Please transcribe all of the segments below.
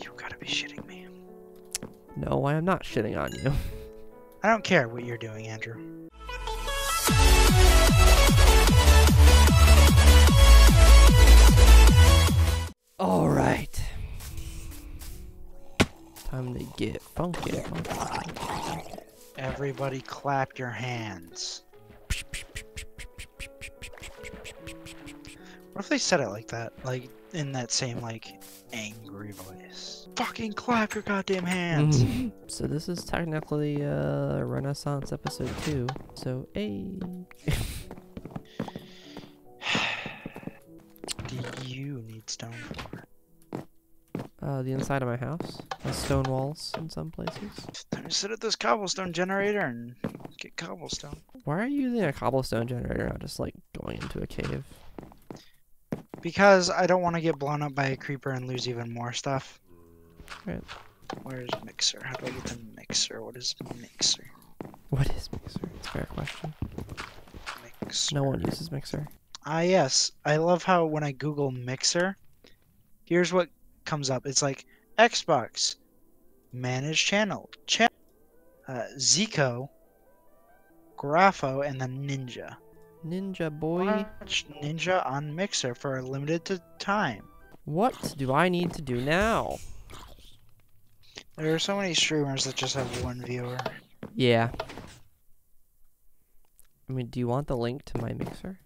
You gotta be shitting me. No, I am not shitting on you. I don't care what you're doing, Andrew. All right. Time to get funky. Everybody clap your hands. What if they said it like that? Like, in that same, like, angry voice. Fucking clap your goddamn hands! So this is technically, Renaissance episode 2. So, hey. Do you need stone for? The inside of my house. The stone walls in some places. Time to sit at this cobblestone generator and get cobblestone. Why are you using a cobblestone generator? I'm just like going into a cave. Because I don't want to get blown up by a creeper and lose even more stuff. Right. Where's Mixer? How do I get the Mixer? What is Mixer? What is Mixer? It's a fair question. Mixer. No one uses Mixer. Ah, yes. I love how when I Google Mixer, here's what comes up. It's like Xbox, manage channel, Zico, Grafo, and then Ninja. Ninja boy. Watch Ninja on Mixer for a limited time. What do I need to do now? There are so many streamers that just have one viewer. Yeah. I mean, do you want the link to my Mixer?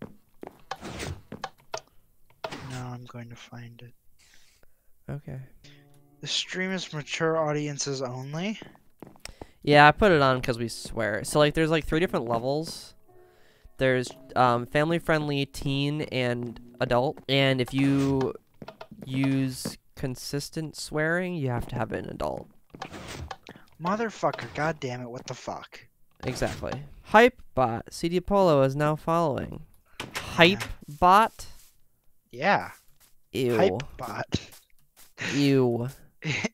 No, I'm going to find it. Okay. The stream is mature audiences only? Yeah, I put it on because we swear. So, like, there's, like, 3 different levels. There's family-friendly, teen, and adult. And if you use consistent swearing, you have to have an adult. Motherfucker, goddammit, what the fuck? Exactly. Hypebot, CDiapolo is now following. Hypebot? Yeah. Ew. Hypebot. Ew.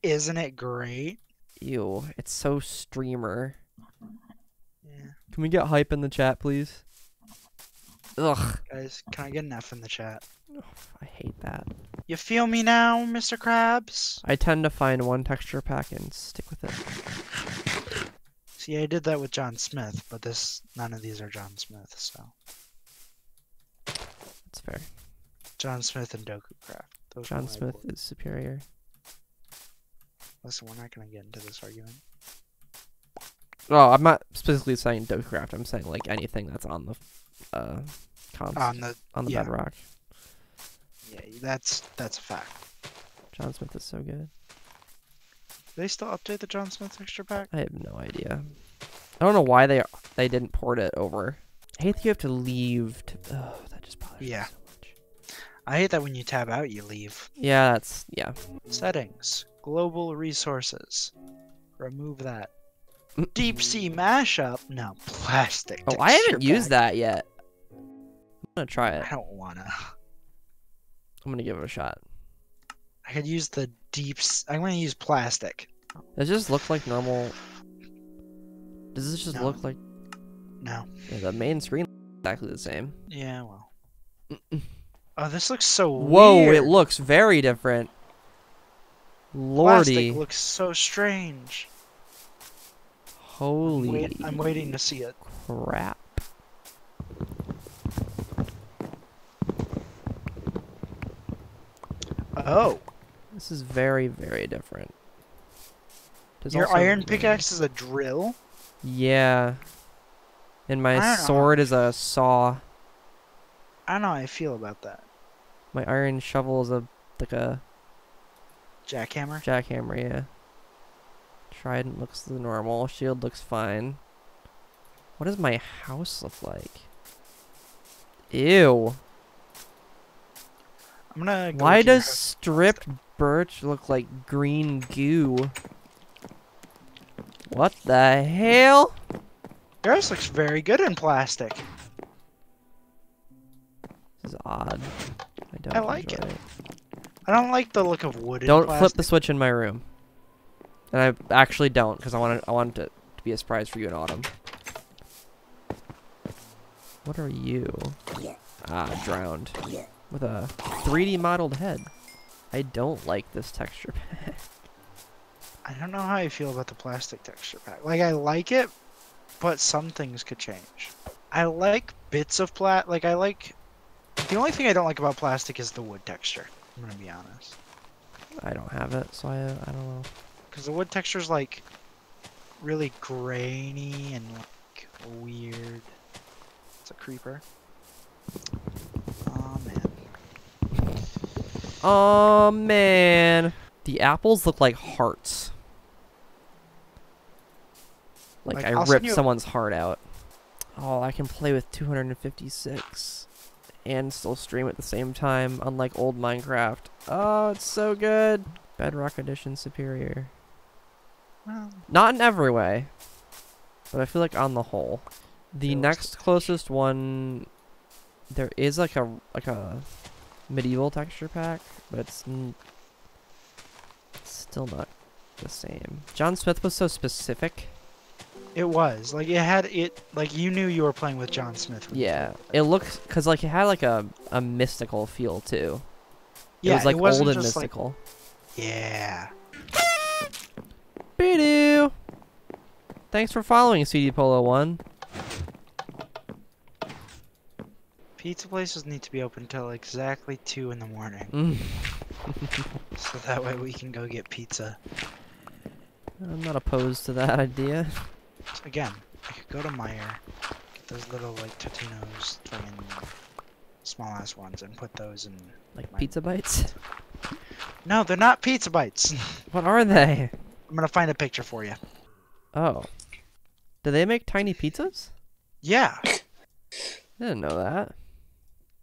Isn't it great? Ew. It's so streamer. Yeah. Can we get hype in the chat, please? Ugh. Guys, can I get an F in the chat? Ugh, I hate that. You feel me now, Mr. Krabs? I tend to find one texture pack and stick with it. See, I did that with John Smith, but this none of these are John Smith, so. That's fair. John Smith and Doku Craft. John Smith is superior. Listen, we're not going to get into this argument. Oh, I'm not specifically saying Doku Craft. I'm saying, like, anything that's on the on the bedrock. Yeah, that's a fact. John Smith is so good. Do they still update the John Smith extra pack? I have no idea. I don't know why they didn't port it over. I hate that you have to leave. Oh, that just bothers me. Yeah. I hate that when you tab out, you leave. Yeah, that's... yeah. Settings. Global resources. Remove that. Deep sea mashup? No, plastic. Oh, I haven't used that yet. I'm gonna try it. I don't wanna. I'm gonna give it a shot. I could use the I'm gonna use plastic. Does this just look like normal... Does this just look like... No. Yeah, the main screen looks exactly the same. Yeah, well... Oh, this looks so weird. Whoa, it looks very different. Lordy. Plastic looks so strange. Holy... I'm waiting to see it. Crap. Oh. This is very, very different. There's Your iron pickaxe is a drill? Yeah. And my sword is a saw. I don't know how I feel about that. My iron shovel is like a jackhammer. Jackhammer, yeah. Trident looks normal. Shield looks fine. What does my house look like? Ew. I'm gonna. Why does stripped birch look like green goo? What the hell? Your house looks very good in plastic. Is odd. I like it. I don't like the look of wood. Don't flip the switch in my room. And I actually don't, because I want it to be a surprise for you in autumn. What are you? Ah, drowned with a 3D modeled head. I don't like this texture pack. I don't know how I feel about the plastic texture pack. Like, I like it, but some things could change. I like bits of plastic. Like, I like... The only thing I don't like about plastic is the wood texture. I'm gonna be honest. I don't have it, so I don't know. Because the wood texture's, like, really grainy and, like, weird. It's a creeper. Oh, man. Oh, man. The apples look like hearts. Like I ripped someone's heart out. Oh, I can play with 256 and still stream at the same time, unlike old Minecraft. Oh, it's so good. Bedrock Edition superior. Well, not in every way, but I feel like on the whole. The next closest one, there is like a medieval texture pack, but it's still not the same. John Smith was so specific. It was like it you knew you were playing with John Smith. Yeah, it looked because like it had like a mystical feel too. Yeah, it was like old and mystical. Like, yeah. Bidoo. Thanks for following CDiapolo1. Pizza places need to be open till exactly 2 in the morning. So that way we can go get pizza. I'm not opposed to that idea. Again, I could go to Meijer, get those little like Totino's small ass ones, and put those in like my... pizza bites. No, they're not pizza bites. What are they? I'm gonna find a picture for you. Oh, do they make tiny pizzas? Yeah. I didn't know that.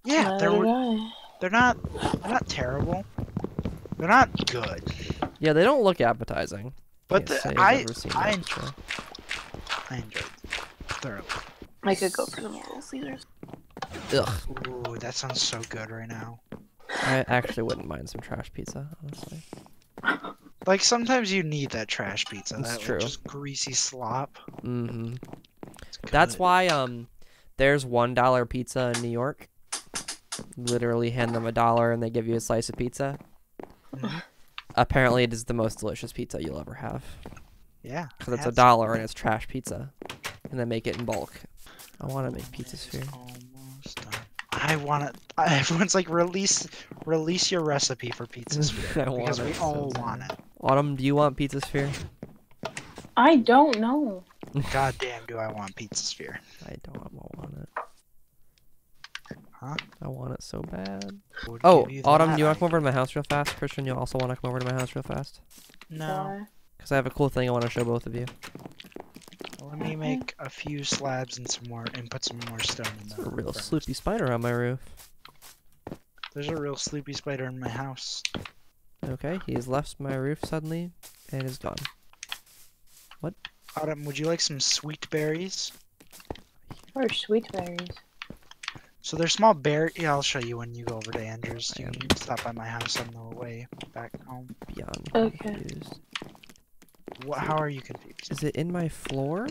Yeah, they're not terrible. They're not good. Yeah, they don't look appetizing. But I enjoyed them thoroughly. I could go for the Little Caesars. Ugh. Ooh, that sounds so good right now. I actually wouldn't mind some trash pizza, honestly. Like sometimes you need that trash pizza. That's true. Just greasy slop. Mm-hmm. That's why there's $1 pizza in New York. Literally hand them $1 and they give you a slice of pizza. Mm-hmm. Apparently, it is the most delicious pizza you'll ever have. Yeah. Because it's $1 and it's trash pizza, and they make it in bulk. I want to make Pizzasphere. Almost done. I want to. Everyone's like, release your recipe for Pizzasphere because we all want it. Autumn, do you want Pizzasphere? I don't know. Goddamn, do I want Pizzasphere? I don't want it. Huh? I want it so bad. Oh, Autumn, you want to come over to my house real fast? Christian, you also want to come over to my house real fast? No. Because I have a cool thing I want to show both of you. Let me make a few slabs and some more, and put some more stone in there. There's a real sleepy spider on my roof. There's a real sleepy spider in my house. Okay, he has left my roof suddenly, and is gone. What? Autumn, would you like some sweet berries? What are sweet berries? So they're small bear. Yeah, I'll show you when you go over to Andrew's. You can stop by my house on the way back home. Beyond confused. What? How are you confused? Is it in my floor?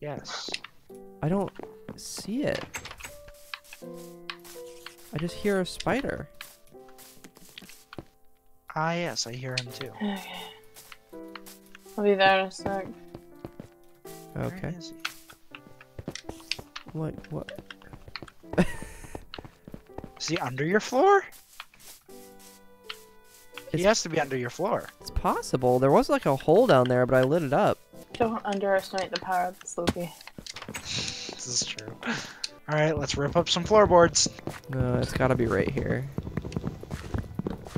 Yes. I don't see it. I just hear a spider. Ah, yes, I hear him too. Okay. I'll be there in a sec. Okay. Where is he? What? Is he under your floor? He has to be under your floor. It's possible. There was like a hole down there, but I lit it up. Don't underestimate the power of this, Loki. This is true. Alright, let's rip up some floorboards. No, it's gotta be right here.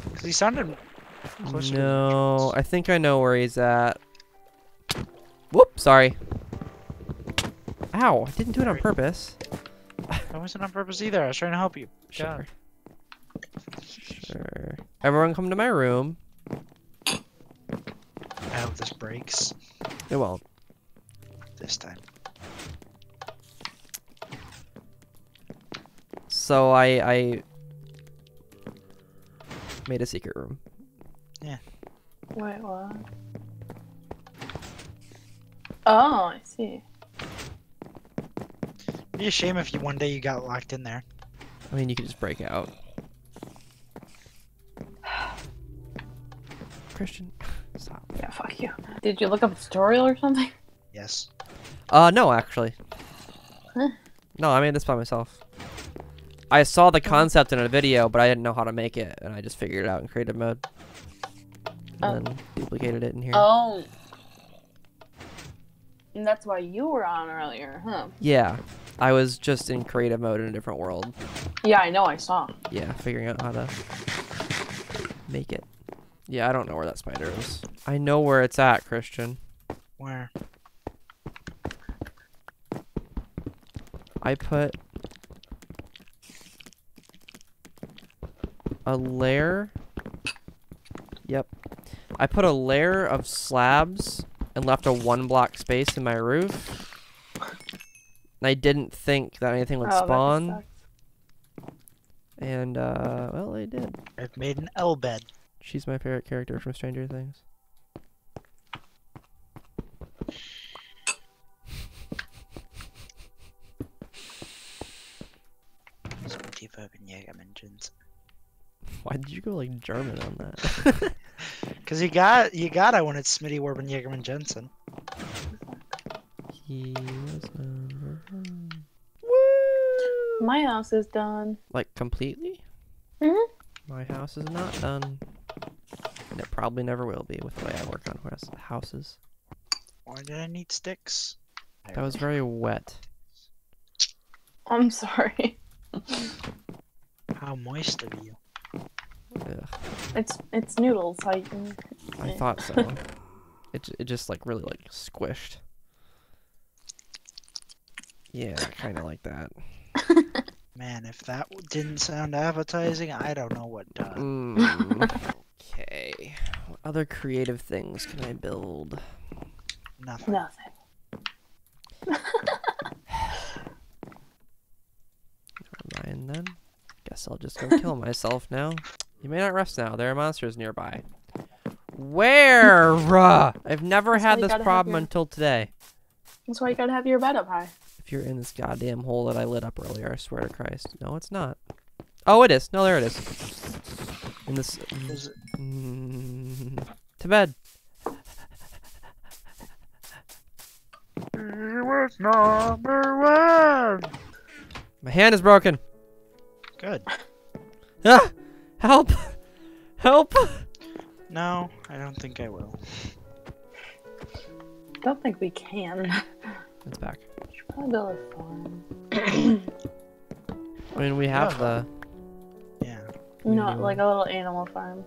Because he sounded closer. No, I think I know where he's at. Whoop, sorry. Ow, I didn't do it on purpose. That wasn't on purpose either. I was trying to help you. Sure. God. Sure. Everyone come to my room. I hope this breaks. It won't. This time. So I made a secret room. Yeah. Wait, what? Oh, I see. It'd be a shame if one day you got locked in there. I mean, you could just break out. Christian, Stop. Yeah, fuck you. Did you look up a tutorial or something? Yes. No, actually. Huh? No, I made this by myself. I saw the concept in a video, but I didn't know how to make it, and I just figured it out in creative mode. And then duplicated it in here. Oh. And that's why you were on earlier, huh? Yeah. I was just in creative mode in a different world. Yeah, I know, I saw. Yeah, figuring out how to make it. Yeah, I don't know where that spider is. I know where it's at, Christian. Where? I put a layer. Yep. I put a layer of slabs and left a 1-block space in my roof. And I didn't think that anything would spawn. And, well, I did. I've made an L bed. She's my favorite character from Stranger Things. Smitty Warb and Jigerman Jensen. Why did you go like German on that? Because you got I wanted Smitty Warb and Jigerman Jensen. He was Woo! My house is done. Like completely? Mm-hmm. My house is not done. And it probably never will be with the way I work on houses. Why did I need sticks? That was very wet. I'm sorry. How moist of you. Ugh. It's noodles. I thought so. It just like really like squished. Yeah, kind of like that. Man, if that didn't sound appetizing, I don't know what does. Okay. What other creative things can I build? Nothing. Never mind then. Guess I'll just go kill myself now. You may not rest now. There are monsters nearby. Where? I've never had this problem until today. That's why you gotta have your bed up high. If you're in this goddamn hole that I lit up earlier, I swear to Christ. No, it's not. Oh, it is. No, there it is. In this... to bed. He was number 1! My hand is broken. Good. Ah! Help! Help! No, I don't think I will. Don't think we can. It's back. Build a farm. I mean, we have the. Yeah. Not like a little animal farm.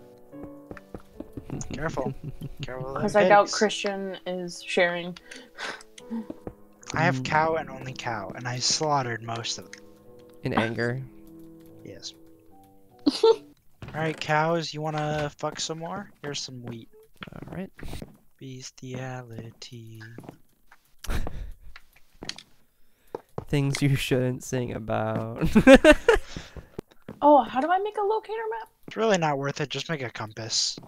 Careful. Careful. Because I doubt Christian is sharing. I have cow and only cow, and I slaughtered most of them. In anger. Yes. Alright, cows, you wanna fuck some more? Here's some wheat. Alright. Bestiality. Things you shouldn't sing about. Oh, how do I make a locator map? It's really not worth it. Just make a compass.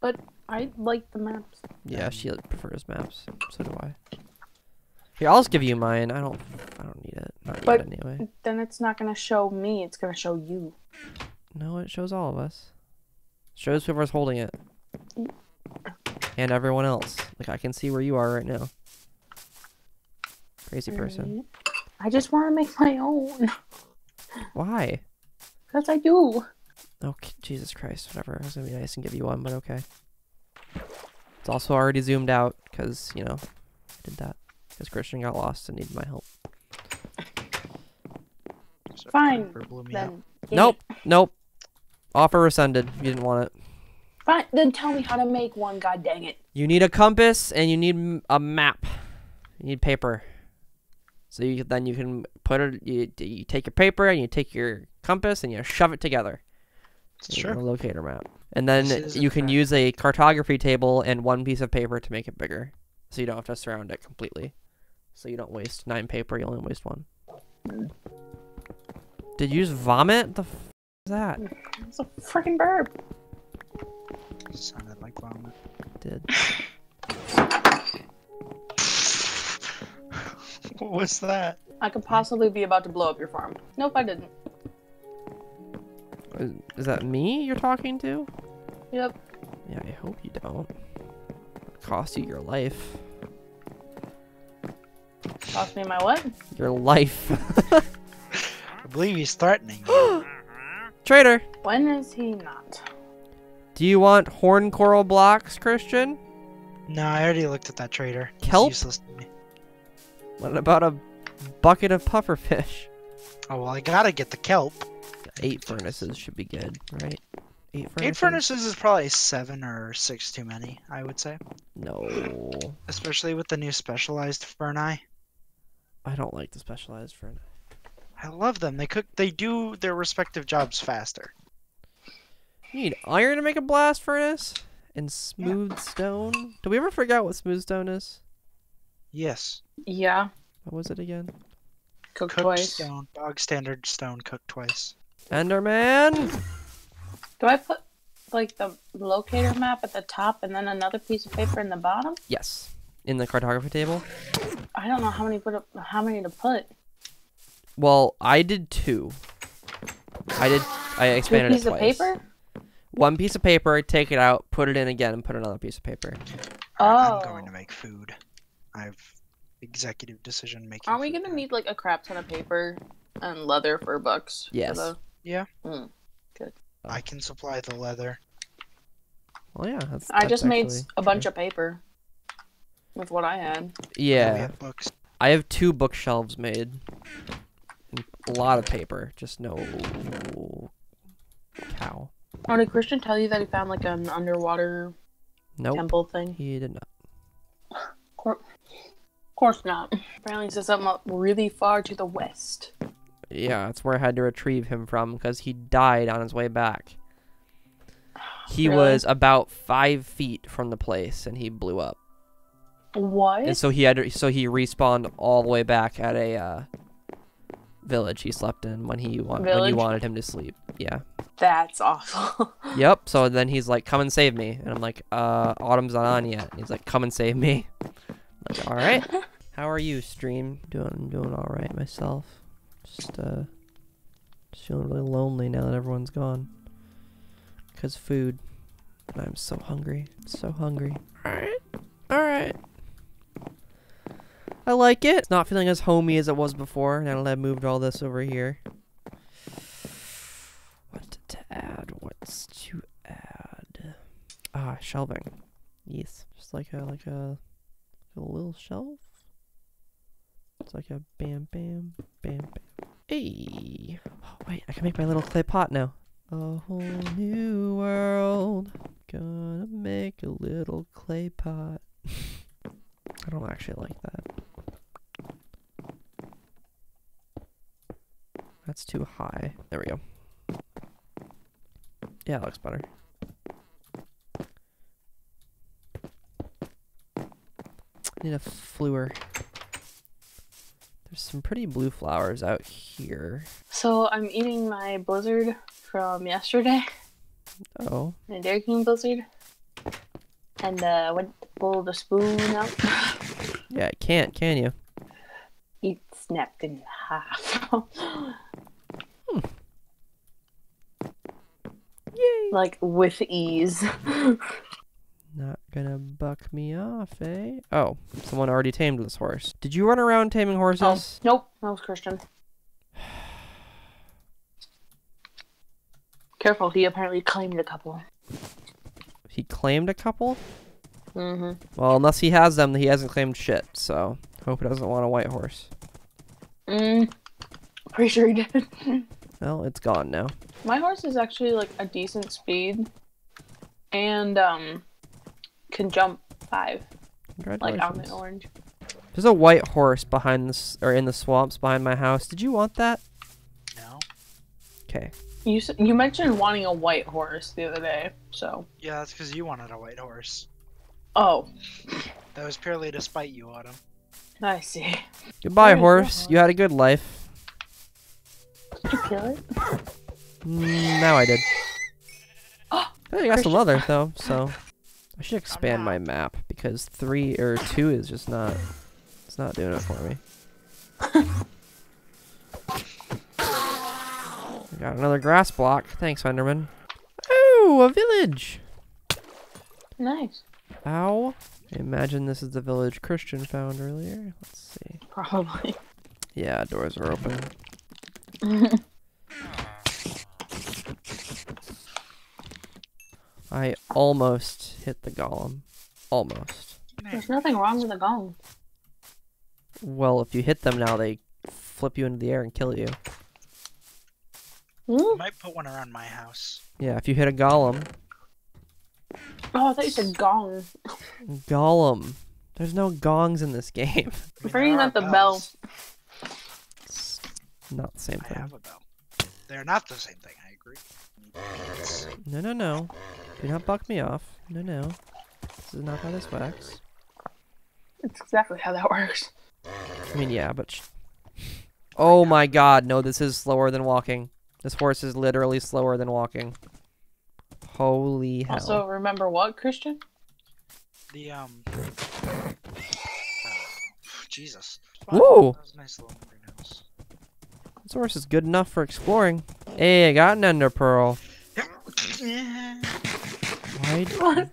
But I like the maps. Yeah, she prefers maps. So do I. Here, I'll just give you mine. I don't need it. Not but yet, anyway. Then it's not gonna show me. It's gonna show you. No, it shows all of us. It shows whoever's holding it. And everyone else. Like I can see where you are right now. Crazy person. I just want to make my own. Why? Because I do. Okay, Jesus Christ, whatever. I was going to be nice and give you one, but okay. It's also already zoomed out because, you know, I did that. Because Christian got lost and needed my help. Fine. Then nope. Nope. Offer rescinded. You didn't want it. Fine. Then tell me how to make one, god dang it. You need a compass and you need a map. You need paper. So then you can put it. You take your paper and you take your compass and you shove it together. Sure. A locator map, and then you can use a cartography table and one piece of paper to make it bigger, so you don't have to surround it completely. So you don't waste 9 paper. You only waste 1. Did you just vomit? The f is that? It's a freaking burp. It sounded like vomit. It did. What was that? I could possibly be about to blow up your farm. Nope, I didn't. Is that me you're talking to? Yep. Yeah, I hope you don't. cost you your life. Cost me my what? Your life. I believe he's threatening you. Traitor! When is he not? Do you want horn coral blocks, Christian? No, I already looked at that traitor. Kelp? He's useless to me. What about a bucket of pufferfish? Oh, well, I gotta get the kelp. 8 furnaces should be good, right? 8 furnaces? 8 furnaces is probably 7 or 6 too many, I would say. No. Especially with the new specialized furnace. I don't like the specialized furnace. I love them. They cook. They do their respective jobs faster. You need iron to make a blast furnace? And smooth stone? Do we ever figure out what smooth stone is? Yes. Yeah. What was it again? Cooked twice. Stone. Dog standard stone cooked twice. Enderman! Do I put, like, the locator map at the top and then another piece of paper in the bottom? Yes. In the cartography table. I don't know how many to put. Well, I did 2. I expanded it twice. 2 pieces of paper? 1 piece of paper, take it out, put it in again, and put another piece of paper. Oh. I'm going to make food. I've executive decision making. Are we gonna need like a crap ton of paper and leather for books? Yes. Yeah. Mm. Good. I can supply the leather. Well, yeah. I just made a bunch of paper with what I had. Yeah. We have books. I have 2 bookshelves made. A lot of paper, just no cow. Oh, did Christian tell you that he found like an underwater temple thing? He did not. Of course not. Apparently says something up really far to the west. Yeah, that's where I had to retrieve him from because he died on his way back. He was about 5 feet from the place and he blew up. What? And so he had to, so he respawned all the way back at a village he slept in when you wanted him to sleep. Yeah. That's awful. Yep. So then he's like, "Come and save me," and I'm like, "Autumn's not on yet." And he's like, "Come and save me." I'm like, all right. How are you, stream? I'm doing all right myself. Just feeling really lonely now that everyone's gone. Cause food. And I'm so hungry. So hungry. All right. All right. I like it. It's not feeling as homey as it was before. Now that I've moved all this over here. What to add? What's to add? Ah, shelving. Yes. Just like a little shelf. It's like a bam, bam, bam, bam. Hey! Oh, wait, I can make my little clay pot now. A whole new world. Gonna make a little clay pot. I don't actually like that. That's too high. There we go. Yeah, that looks better. Need a flower. There's some pretty blue flowers out here. So I'm eating my blizzard from yesterday. Oh. My Dairy King blizzard. And I went to pull the spoon out. Yeah, it can't, can you? It snapped in half. Yay! Like with ease. Not gonna buck me off, eh? Oh, someone already tamed this horse. Did you run around taming horses? Nope, that was Christian. Careful, he apparently claimed a couple. He claimed a couple? Mm-hmm. Well, unless he has them, he hasn't claimed shit, so... Hope he doesn't want a white horse. Pretty sure he did. Well, it's gone now. My horse is actually, like, a decent speed. And, can jump 5. Like on the orange. There's a white horse behind this, or in the swamps behind my house. Did you want that? No. Okay. You mentioned wanting a white horse the other day, so. Yeah, that's because you wanted a white horse. Oh. That was purely to spite you, Autumn. I see. Goodbye, horse. You had a good life. Did you kill it? No, I did. Oh, I got some leather though, so. I should expand my map because 3 or 2 is just it's not doing it for me. I got another grass block. Thanks, Enderman. Oh, a village. Nice. Ow. I imagine this is the village Christian found earlier. Let's see. Probably. Yeah, doors are open. I almost hit the golem. Almost. There's nothing wrong with the golem. Well, if you hit them now, they flip you into the air and kill you. I might put one around my house. Yeah, if you hit a golem. Oh, I thought you said gong. Golem. There's no gongs in this game. I'm bringing up the bell. It's not the same thing. I have a bell. They're not the same thing, I agree. No, no, no. Do not buck me off. No, no. This is not how this works. It's exactly how that works. I mean, yeah, but... Oh my god, no, this is slower than walking. This horse is literally slower than walking. Holy hell. Also, remember what, Christian? The, Jesus. Wow, whoa! That was a nice little greenhouse. This horse is good enough for exploring. Hey, I got an ender pearl. Why?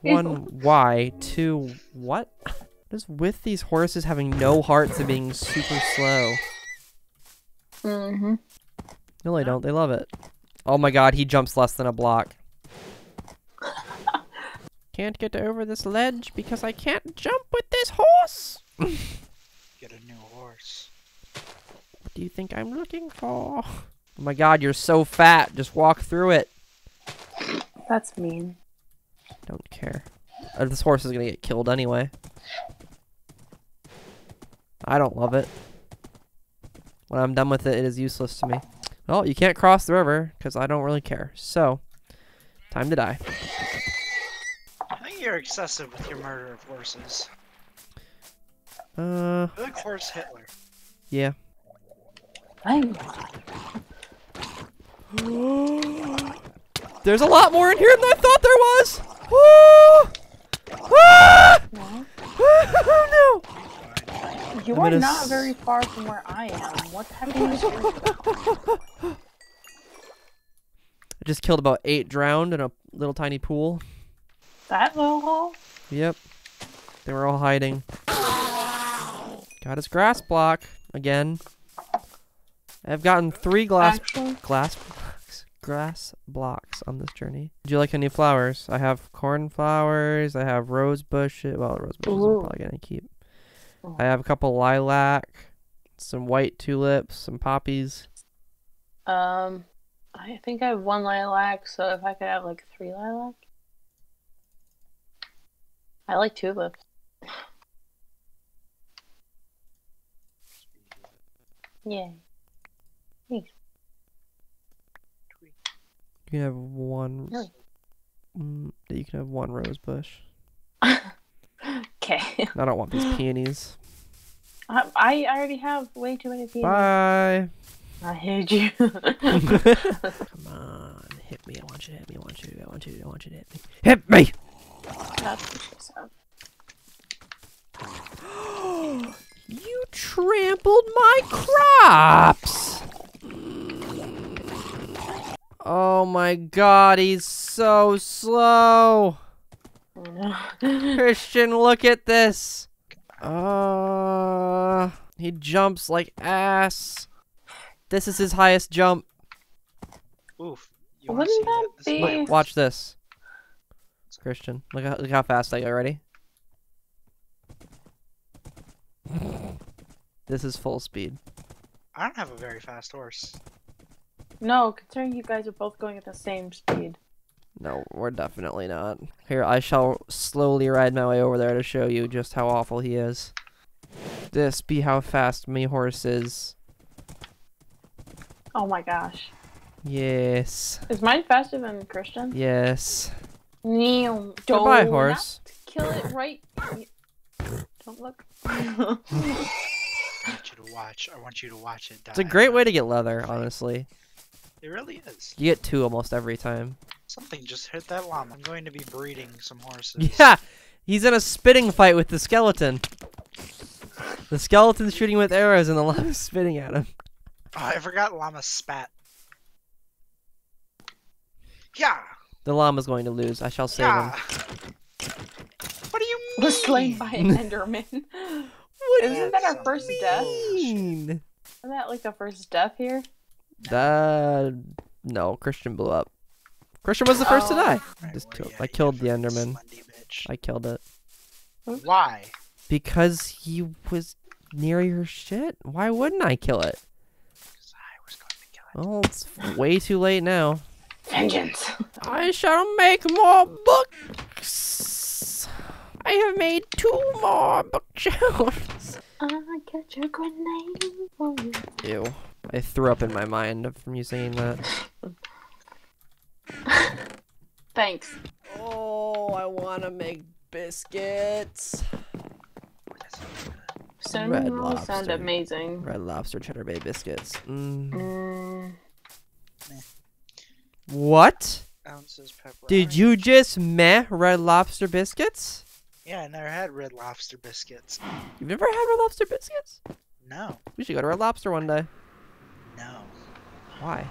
One, why? Two, what? What is with these horses having no hearts and being super slow? Mm-hmm. No, they don't. They love it. Oh my god, he jumps less than a block. Can't get over this ledge because I can't jump with this horse! Get a new horse. What do you think I'm looking for? Oh my god, you're so fat. Just walk through it. That's mean. Don't care. This horse is gonna get killed anyway. I don't love it. When I'm done with it, it is useless to me. Well, you can't cross the river, because I don't really care. So, time to die. I think you're excessive with your murder of horses. I like horse Hitler. Yeah. I'm... There's a lot more in here than I thought there was! Oh! Ah! Oh no! You are not very far from where I am. What's happening? I just killed about 8 drowned in a little tiny pool. That little hole? Yep. They were all hiding. Got his grass block again. I've gotten 3 grass blocks on this journey. Do you like any flowers? I have cornflowers. I have rose bushes. Well, rose bushes I'm probably gonna keep. I have a couple lilac, some white tulips, some poppies. I think I have 1 lilac, so if I could have like 3 lilac. I like tulips. Yeah. Thanks. You can have 1. Really? You can have 1 rose bush. Okay. I don't want these peonies. I already have way too many peonies. Bye. I hate you. Come on, hit me. I want you to hit me. I want you to hit me. Hit me! That's you trampled my crops! Oh my god, he's so slow! Christian, look at this. He jumps like ass. This is his highest jump. Oof. Wouldn't that be? Wait, watch this. Christian, look how fast I go. Ready? This is full speed. I don't have a very fast horse. No, considering you guys are both going at the same speed. No, we're definitely not. Here, I shall slowly ride my way over there to show you just how awful he is. This be how fast me horse is. Oh my gosh. Yes. Is mine faster than Christian? Yes. No, don't. Goodbye, horse. Kill it right. Don't look. I want you to watch it die. It's a great way to get leather, honestly. It really is. You get 2 almost every time. Something just hit that llama. I'm going to be breeding some horses. Yeah! He's in a spitting fight with the skeleton. The skeleton's shooting with arrows and the llama's spitting at him. Oh, I forgot llama spat. Yeah! The llama's going to lose. I shall save him. What do you was slain by an Enderman. Isn't that our first death? Isn't that like the first death here? No, Christian blew up. Christian was the first to die. Right, I killed the Enderman. I killed it. Why? Because he was near your shit. Why wouldn't I kill it? Because I was going to kill it. Well, it's way too late now. Vengeance. I shall make more books. I have made 2 more bookshelves. I got your grenade for you. Ew. I threw up in my mind from you saying that. Thanks. Oh, I want to make biscuits. Red Lobster. Sound amazing. Red Lobster Cheddar Bay biscuits. What? Ounces pepperoni. Did you just meh Red Lobster biscuits? Yeah, I never had Red Lobster biscuits. You've never had Red Lobster biscuits? No. We should go to Red Lobster one day. No. Why?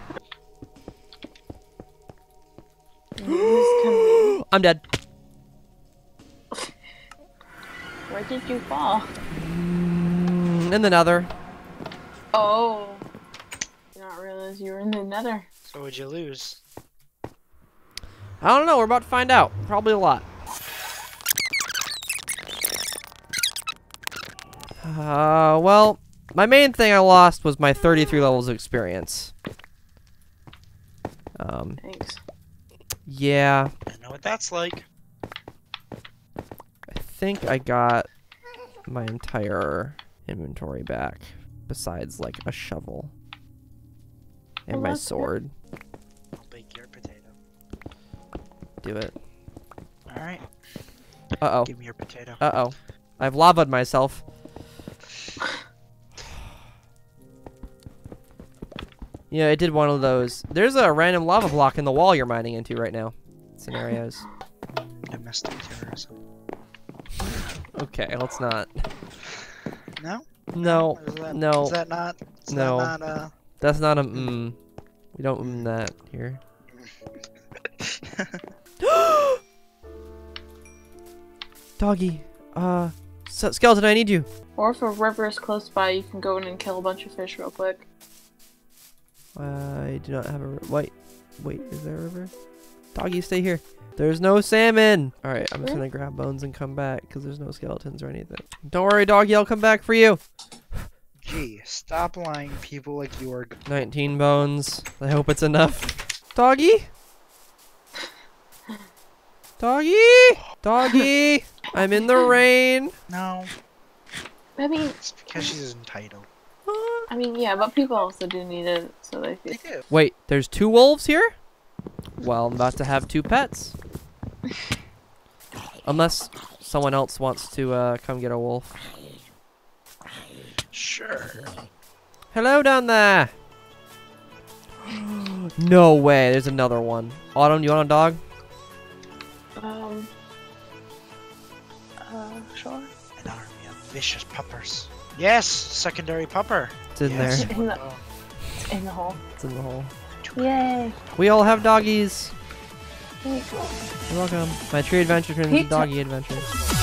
I'm dead. Where did you fall? In the nether. Oh. Did not realize you were in the nether. So would you lose? I don't know. We're about to find out. Probably a lot. Well, my main thing I lost was my 33 levels of experience. Thanks. Yeah. I know what that's like. I think I got my entire inventory back, besides like a shovel and my sword. I'll bake your potato. Do it. All right. Uh-oh. Give me your potato. Uh-oh. I've lava'd myself. Yeah, I did one of those. There's a random lava block in the wall you're mining into right now. Scenarios. I missed it. Okay, let's not. No? No. No. Is that not? Is no. That not, that's not a mm. We don't mm that here. Doggy. Skeleton, I need you. Or if a river is close by, you can go in and kill a bunch of fish real quick. I do not have a wait, is there a river? Doggy, stay here. There's no salmon. All right, I'm just gonna grab bones and come back because there's no skeletons or anything. Don't worry, Doggy, I'll come back for you. Gee, stop lying, people like you are. 19 bones. I hope it's enough. Doggy? Doggy? Doggy? I'm in the rain. No. I mean, it's because she's entitled. I mean, yeah, but people also do need it, so they do. Wait, there's 2 wolves here? Well, I'm about to have 2 pets. Unless someone else wants to come get a wolf. Sure. Hello down there. No way, there's another one. Autumn, you want a dog? Sure. An army of vicious puppers. Yes, secondary pupper. It's in there. It's in the hole. It's in the hole. Yay! We all have doggies. You're welcome. My tree adventure turns into doggy adventure.